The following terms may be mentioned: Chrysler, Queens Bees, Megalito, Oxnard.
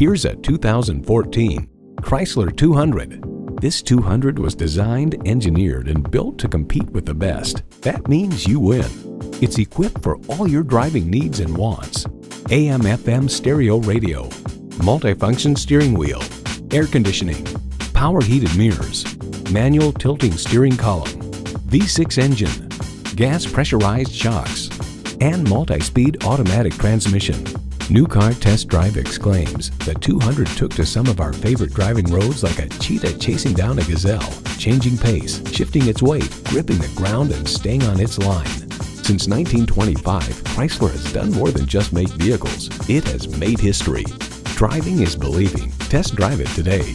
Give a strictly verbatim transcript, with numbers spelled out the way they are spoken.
Here's a two thousand fourteen Chrysler two hundred. This two hundred was designed, engineered, and built to compete with the best. That means you win. It's equipped for all your driving needs and wants. A M F M stereo radio, multifunction steering wheel, air conditioning, power heated mirrors, manual tilting steering column, V six engine, gas pressurized shocks, and multi-speed automatic transmission. New Car Test Drive exclaims, the two hundred took to some of our favorite driving roads like a cheetah chasing down a gazelle, changing pace, shifting its weight, gripping the ground, and staying on its line. Since nineteen twenty-five, Chrysler has done more than just make vehicles. It has made history. Driving is believing. Test drive it today.